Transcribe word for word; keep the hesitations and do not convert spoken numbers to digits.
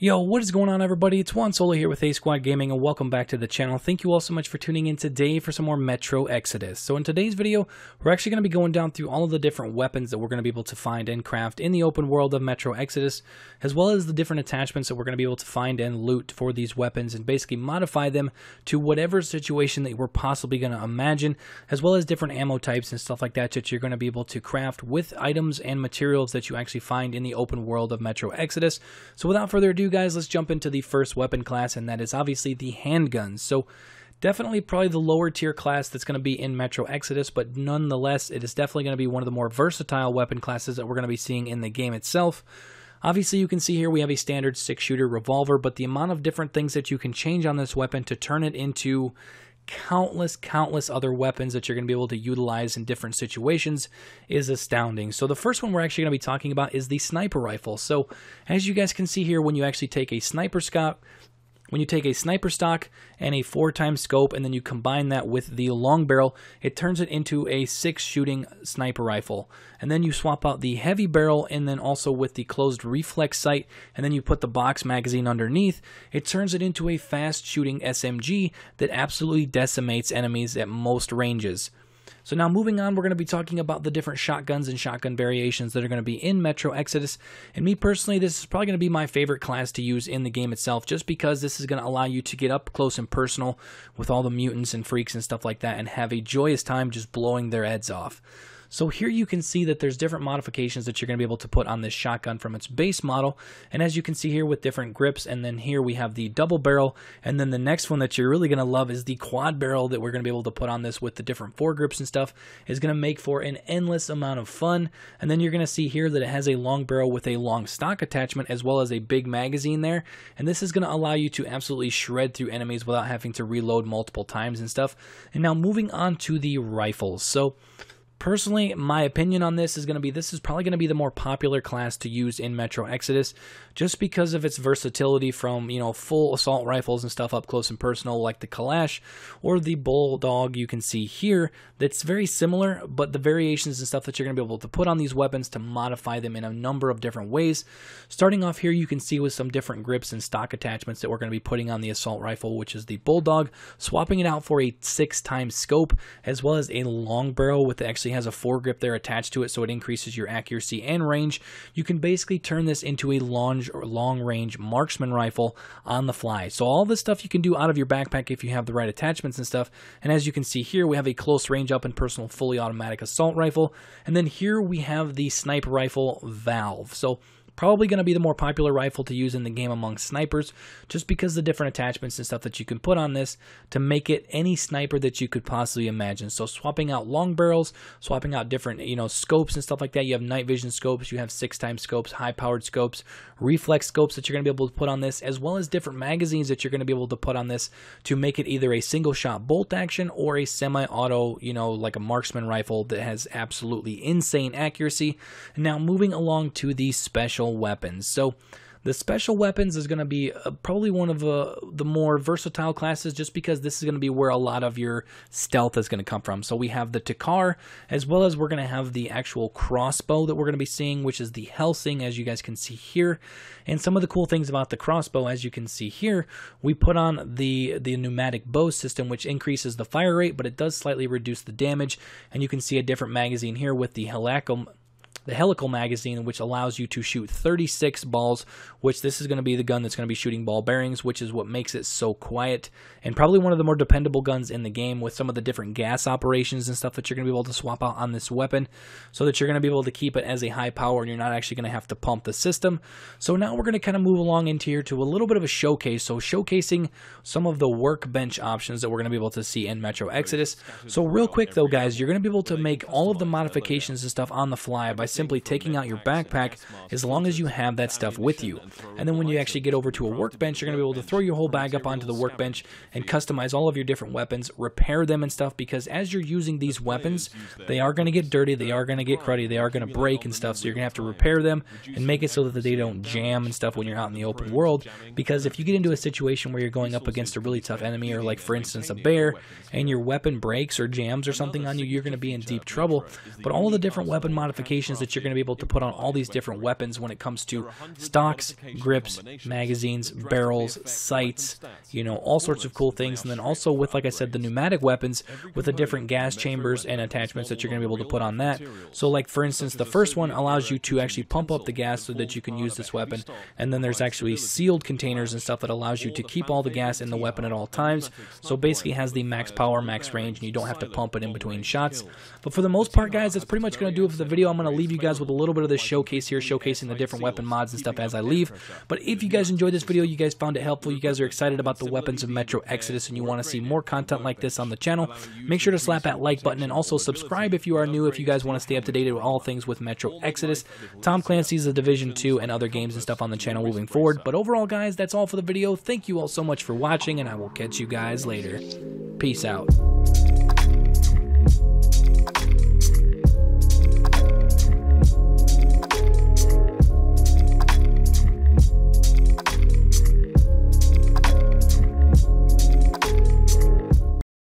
Yo, what is going on, everybody? It's Juan Solo here with A-Squad Gaming, and welcome back to the channel. Thank you all so much for tuning in today for some more Metro Exodus. So in today's video, we're actually going to be going down through all of the different weapons that we're going to be able to find and craft in the open world of Metro Exodus, as well as the different attachments that we're going to be able to find and loot for these weapons, and basically modify them to whatever situation that we're possibly going to imagine, as well as different ammo types and stuff like that that you're going to be able to craft with items and materials that you actually find in the open world of Metro Exodus. So without further ado, guys, let's jump into the first weapon class, and that is obviously the handguns. So definitely probably the lower tier class that's going to be in Metro Exodus, but nonetheless it is definitely going to be one of the more versatile weapon classes that we're going to be seeing in the game itself. Obviously, you can see here we have a standard six-shooter revolver, but the amount of different things that you can change on this weapon to turn it into countless countless other weapons that you're going to be able to utilize in different situations is astounding. So the first one we're actually going to be talking about is the sniper rifle. So as you guys can see here, when you actually take a sniper scope When you take a sniper stock and a four times scope, and then you combine that with the long barrel, it turns it into a six shooting sniper rifle. And then you swap out the heavy barrel, and then also with the closed reflex sight, and then you put the box magazine underneath, it turns it into a fast-shooting S M G that absolutely decimates enemies at most ranges. So now moving on, we're going to be talking about the different shotguns and shotgun variations that are going to be in Metro Exodus. And me personally, this is probably going to be my favorite class to use in the game itself, just because this is going to allow you to get up close and personal with all the mutants and freaks and stuff like that, and have a joyous time just blowing their heads off. So here you can see that there's different modifications that you're going to be able to put on this shotgun from its base model. And as you can see here, with different grips, and then here we have the double barrel. And then the next one that you're really going to love is the quad barrel that we're going to be able to put on this with the different foregrips and stuff. Is going to make for an endless amount of fun. And then you're going to see here that it has a long barrel with a long stock attachment, as well as a big magazine there. And this is going to allow you to absolutely shred through enemies without having to reload multiple times and stuff. And now moving on to the rifles. So personally, my opinion on this is going to be this is probably going to be the more popular class to use in Metro Exodus, just because of its versatility from, you know, full assault rifles and stuff up close and personal like the Kalash or the Bulldog you can see here. That's very similar, but the variations and stuff that you're going to be able to put on these weapons to modify them in a number of different ways. Starting off here, you can see with some different grips and stock attachments that we're going to be putting on the assault rifle, which is the Bulldog, swapping it out for a six times scope, as well as a long barrel with actually has a foregrip there attached to it, so it increases your accuracy and range. You can basically turn this into a long or long range marksman rifle on the fly. So all this stuff you can do out of your backpack if you have the right attachments and stuff. And as you can see here, we have a close range up and personal fully automatic assault rifle, and then here we have the sniper rifle valve. So probably going to be the more popular rifle to use in the game among snipers, just because the different attachments and stuff that you can put on this to make it any sniper that you could possibly imagine. So swapping out long barrels, swapping out different, you know, scopes and stuff like that. You have night vision scopes, you have six times scopes, high powered scopes, reflex scopes that you're going to be able to put on this, as well as different magazines that you're going to be able to put on this to make it either a single shot bolt action or a semi-auto, you know, like a marksman rifle that has absolutely insane accuracy. Now moving along to the special weapons. So the special weapons is going to be uh, probably one of uh, the more versatile classes, just because this is going to be where a lot of your stealth is going to come from. So we have the Tikar, as well as we're going to have the actual crossbow that we're going to be seeing, which is the Helsing, as you guys can see here. And some of the cool things about the crossbow, as you can see here, we put on the, the pneumatic bow system, which increases the fire rate, but it does slightly reduce the damage. And you can see a different magazine here with the helical The helical magazine, which allows you to shoot thirty-six balls, which this is going to be the gun that's going to be shooting ball bearings, which is what makes it so quiet and probably one of the more dependable guns in the game, with some of the different gas operations and stuff that you're going to be able to swap out on this weapon, so that you're going to be able to keep it as a high power and you're not actually going to have to pump the system. So now we're going to kind of move along into here to a little bit of a showcase, so showcasing some of the workbench options that we're going to be able to see in Metro Exodus. So real quick though, guys, you're going to be able to make all of the modifications and stuff on the fly by simply taking out your backpack, as long as you have that stuff with you. And then when you actually get over to a workbench, you're going to be able to throw your whole bag up onto the workbench and customize all of your different weapons, repair them and stuff, because as you're using these weapons, they are going to get dirty, they are going to get cruddy, they are going to break and stuff, so you're going to have to repair them and make it so that they don't jam and stuff when you're out in the open world. Because if you get into a situation where you're going up against a really tough enemy, or like for instance a bear, and your weapon breaks or jams or something on you, you're going to be in deep trouble. But all the different weapon modifications that that you're going to be able to put on all these different weapons when it comes to stocks, grips, magazines, barrels, sights, you know, all sorts of cool things. And then also with, like I said, the pneumatic weapons with the different gas chambers and attachments that you're going to be able to put on that. So like, for instance, the first one allows you to actually pump up the gas so that you can use this weapon. And then there's actually sealed containers and stuff that allows you to keep all the gas in the weapon at all times. So basically has the max power, max range, and you don't have to pump it in between shots. But for the most part, guys, that's pretty much going to do it for the video. I'm going to leave you guys with a little bit of this showcase here, showcasing the different weapon mods and stuff as I leave. But if you guys enjoyed this video, you guys found it helpful, you guys are excited about the weapons of Metro Exodus, and you want to see more content like this on the channel, make sure to slap that like button and also subscribe if you are new, if you guys want to stay up to date with all things with Metro Exodus, Tom Clancy's The Division two, and other games and stuff on the channel moving forward. But overall, guys, that's all for the video. Thank you all so much for watching, and I will catch you guys later. Peace out.